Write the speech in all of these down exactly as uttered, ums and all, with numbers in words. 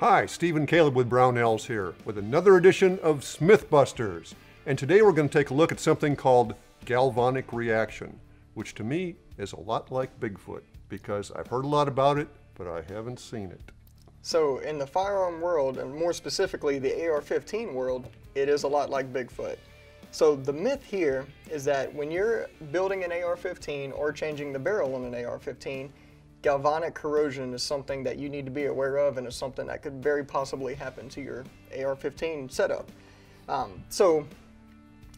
Hi, Steve and Caleb with Brownells here with another edition of Smithbusters. And today we're going to take a look at something called galvanic reaction, which to me is a lot like Bigfoot because I've heard a lot about it, but I haven't seen it. So in the firearm world, and more specifically the A R fifteen world, it is a lot like Bigfoot. So the myth here is that when you're building an A R fifteen or changing the barrel on an A R fifteen, galvanic corrosion is something that you need to be aware of and is something that could very possibly happen to your A R fifteen setup. Um, so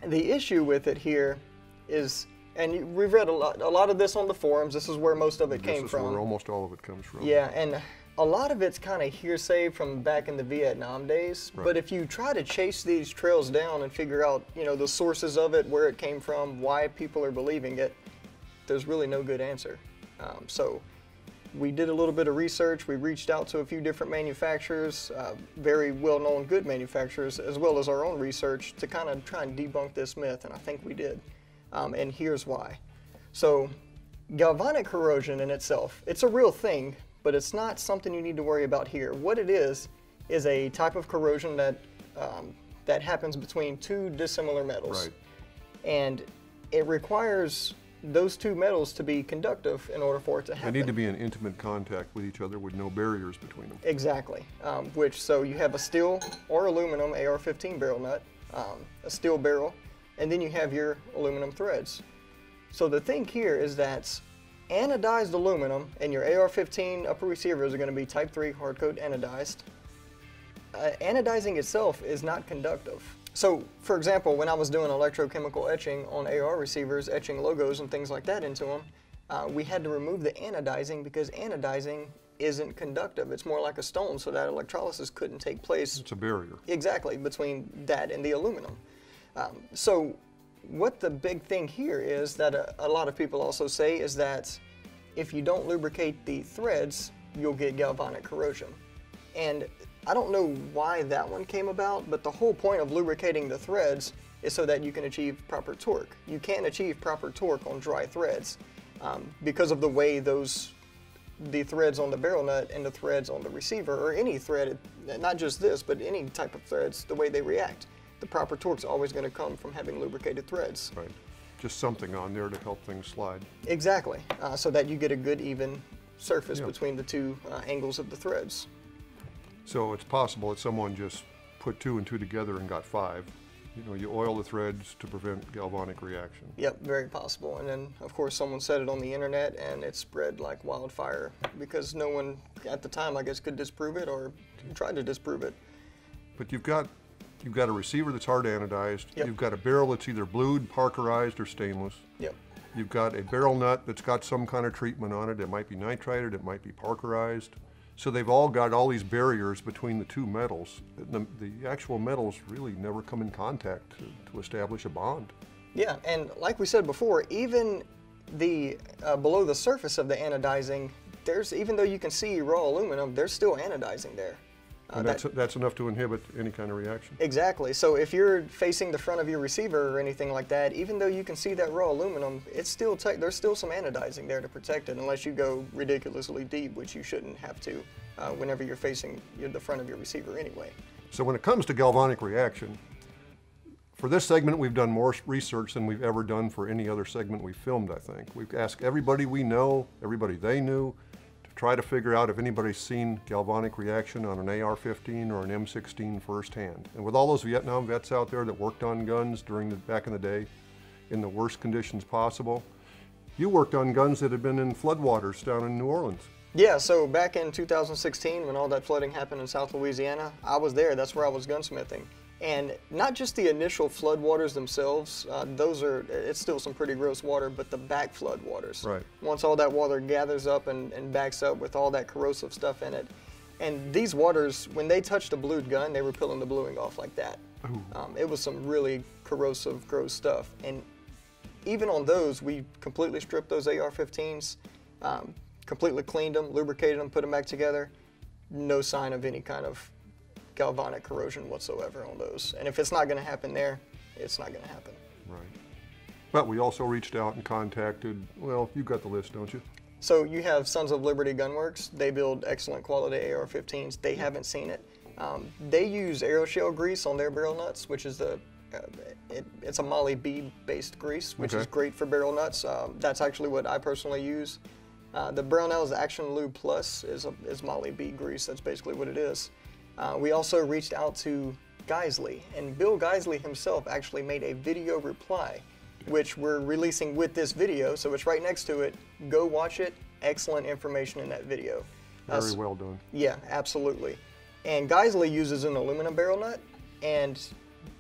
the issue with it here is, and we've read a lot, a lot of this on the forums, this is where most of it this came is from. Where almost all of it comes from. Yeah, and a lot of it's kind of hearsay from back in the Vietnam days, right. But if you try to chase these trails down and figure out, you know, the sources of it, where it came from, why people are believing it, there's really no good answer. Um, so. We did a little bit of research. We reached out to a few different manufacturers, uh, very well-known good manufacturers, as well as our own research to kind of try and debunk this myth, and I think we did. Um, and here's why. So galvanic corrosion in itself, it's a real thing, but it's not something you need to worry about here. What it is is a type of corrosion that, um, that happens between two dissimilar metals. Right. And it requires those two metals to be conductive in order for it to happen. They need to be in intimate contact with each other with no barriers between them. Exactly. Um, which, so you have a steel or aluminum A R fifteen barrel nut, um, a steel barrel, and then you have your aluminum threads. So the thing here is that anodized aluminum and your A R fifteen upper receivers are going to be type three hardcoat anodized. Uh, anodizing itself is not conductive. So, for example, when I was doing electrochemical etching on A R receivers, etching logos and things like that into them, uh, we had to remove the anodizing because anodizing isn't conductive. It's more like a stone, so that electrolysis couldn't take place. It's a barrier. Exactly, between that and the aluminum. Um, so, what the big thing here is that a, a lot of people also say is that if you don't lubricate the threads, you'll get galvanic corrosion. And I don't know why that one came about, but the whole point of lubricating the threads is so that you can achieve proper torque. You can't achieve proper torque on dry threads um, because of the way those, the threads on the barrel nut and the threads on the receiver, or any thread, not just this, but any type of threads, the way they react. The proper torque's always going to come from having lubricated threads. Right. Just something on there to help things slide. Exactly. Uh, so that you get a good even surface yeah. between the two uh, angles of the threads. So it's possible that someone just put two and two together and got five. You know, you oil the threads to prevent galvanic reaction. Yep, very possible. And then, of course, someone said it on the internet and it spread like wildfire because no one at the time, I guess, could disprove it or tried to disprove it. But you've got, you've got a receiver that's hard anodized. Yep. You've got a barrel that's either blued, parkerized, or stainless. Yep. You've got a barrel nut that's got some kind of treatment on it. It might be nitrided, it might be parkerized. So they've all got all these barriers between the two metals. The, the actual metals really never come in contact to, to establish a bond. Yeah, and like we said before, even the uh, below the surface of the anodizing, there's, even though you can see raw aluminum, there's still anodizing there. Uh, and that's, that, that's enough to inhibit any kind of reaction. Exactly. So if you're facing the front of your receiver or anything like that, even though you can see that raw aluminum, it's still there's still some anodizing there to protect it, unless you go ridiculously deep, which you shouldn't have to uh, whenever you're facing your, the front of your receiver anyway. So when it comes to galvanic reaction, for this segment we've done more research than we've ever done for any other segment we filmed, I think. We've asked everybody we know, everybody they knew, try to figure out if anybody's seen galvanic reaction on an A R fifteen or an M sixteen firsthand. And with all those Vietnam vets out there that worked on guns during the, back in the day in the worst conditions possible, you worked on guns that had been in floodwaters down in New Orleans. Yeah, so back in two thousand sixteen when all that flooding happened in South Louisiana, I was there, that's where I was gunsmithing. And not just the initial floodwaters themselves, uh, those are, it's still some pretty gross water, but the back floodwaters. Right. Once all that water gathers up and, and backs up with all that corrosive stuff in it. And these waters, when they touched a blued gun, they were peeling the bluing off like that. Um, it was some really corrosive, gross stuff. And even on those, we completely stripped those A R fifteens, um, completely cleaned them, lubricated them, put them back together. No sign of any kind of galvanic corrosion whatsoever on those. And if it's not going to happen there, it's not going to happen. Right. But we also reached out and contacted, well, you've got the list, don't you? So you have Sons of Liberty Gunworks. They build excellent quality A R fifteens. They haven't seen it. Um, they use aeroshell grease on their barrel nuts, which is the uh, it, it's a moly B based grease, which okay. is great for barrel nuts. Um, that's actually what I personally use. Uh, the Brownells Action Lube Plus is a, is moly B grease. That's basically what it is. Uh, we also reached out to Geissele, and Bill Geissele himself actually made a video reply, which we're releasing with this video, so it's right next to it. Go watch it. Excellent information in that video. Very uh, well done. Yeah, absolutely. And Geissele uses an aluminum barrel nut, and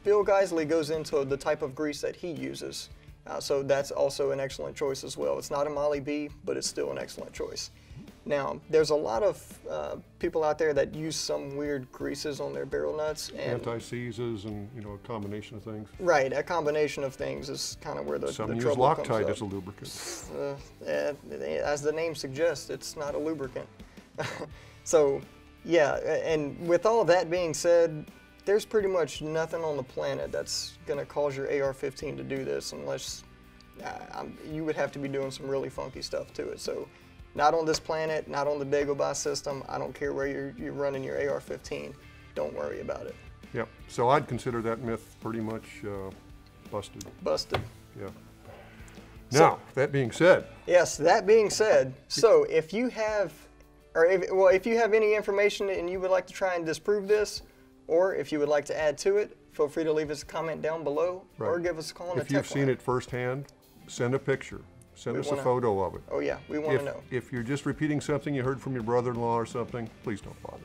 Bill Geissele goes into the type of grease that he uses. Uh, so that's also an excellent choice as well. It's not a moly B, but it's still an excellent choice. Now, there's a lot of uh, people out there that use some weird greases on their barrel nuts. Anti-seizes and, you know, a combination of things. Right, a combination of things is kind of where the, some the trouble Loctite comes up. Some use Loctite as a lubricant. Uh, as the name suggests, it's not a lubricant. So, yeah, and with all that being said, there's pretty much nothing on the planet that's going to cause your A R fifteen to do this unless uh, I'm, you would have to be doing some really funky stuff to it. So. Not on this planet, not on the Dagobah system. I don't care where you're, you're running your A R fifteen. Don't worry about it. Yep. So I'd consider that myth pretty much uh, busted. Busted. Yeah. Now, so, that being said. Yes, that being said. So if you have, or if, well, if you have any information and you would like to try and disprove this, or if you would like to add to it, feel free to leave us a comment down below, right. or give us a call on the tech line. If you've seen it firsthand, send a picture. Send us a photo of it. Oh yeah, we want to know. If you're just repeating something you heard from your brother-in-law or something, please don't bother.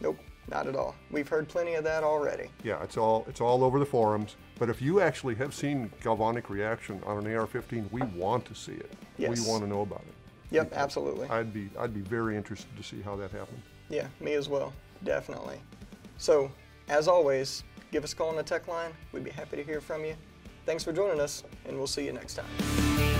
Nope, not at all. We've heard plenty of that already. Yeah, it's all it's all over the forums. But if you actually have seen galvanic reaction on an A R fifteen, we want to see it. Yes. We want to know about it. Yep, absolutely. I'd be I'd be very interested to see how that happened. Yeah, me as well, definitely. So, as always, give us a call on the tech line. We'd be happy to hear from you. Thanks for joining us, and we'll see you next time.